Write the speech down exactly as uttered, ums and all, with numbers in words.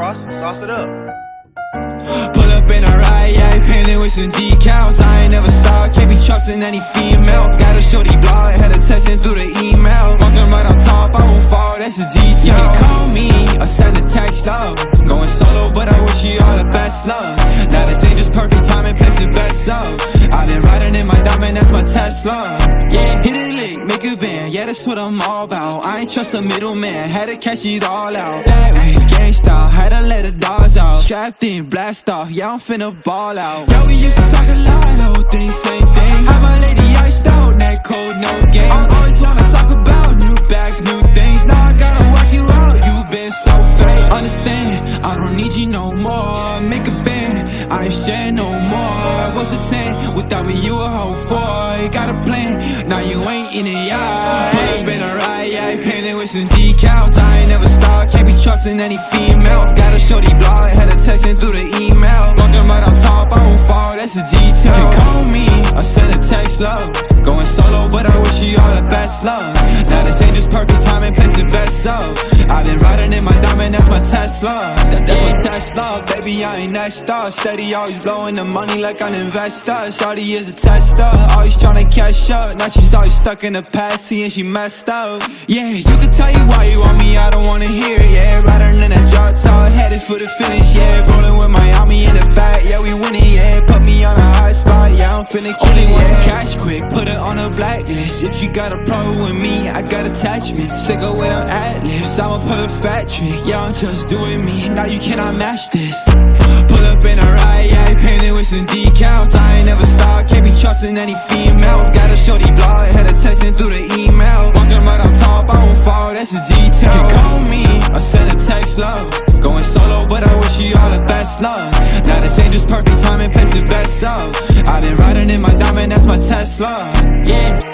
Ross, sauce it up. Pull up in a ride, yeah, he painted with some decals. I ain't never stopped, can't be trusting any females. Got a shorty blog, had a texting through the email. Walking right on top, I won't fall, that's a detail. You can call me or send a text, love. Going solo, but I wish you all the best, love. Now this ain't just perfect timing, place it best, love. I've been riding in my diamond, that's my Tesla. Yeah, hit it lick, make it bend, yeah, that's what I'm all about. I ain't trust a middleman, had to cash it all out. That way, gang style, had to let the dogs out. Strapped in, blast off, yeah, I'm finna ball out. Yeah, we used to talk a lot, whole thing, same thing. How my lady iced out, that cold, no games. I always wanna talk about new bags, new things. Now I gotta walk you out, you been so fake. Understand, I don't need you no more. Make a bend, I ain't sharing no more. What's a ten? Without me, you a hoe for. You got a plan, now you ain't in it, yeah. Pull up in a ride, yeah, painted with some decals. I ain't never stopped, can't be trusting any females. Got a shorty blog, had a texting through the email. Walking right on top, I won't fall, that's a detail. You can call me, or send a text, love. Going solo, but I wish you all the best, love. Now this ain't just perfect timing, place it best, up. I've been riding in my diamond, that's my Tesla. That, that's my Tesla, baby, I ain't next up. Steady, always blowing the money like an investor. Shawty is a tester, always tryna catch up. Now she's always stuck in the past, seeing she messed up. Yeah, you can tell you why you want me, I don't wanna hear it, yeah. Riding in that drop top, headed for the finish, yeah. Rolling with Miami in the back, yeah, we winning, yeah. Put me on a hot spot, yeah, I'm finna kill it, yeah. Cash quick, put it on a blacklist. If you got a problem with me, I got attachments. Sick of where I'm at lips, I'm a perfect trick, yeah, I'm just doing me. Now you cannot match this. Pull up in a ride, yeah, painted with some decals. I ain't never stopped, can't be trusting any females. Got a shorty blog, had a texting through the email. Walking right on top, I won't fall, that's a detail. You can call me, or send a text, love. Going solo, but I wish you all the best, love. Now this ain't just perfect timing, place it best, up. I've been riding in my diamond, that's my Tesla. Yeah.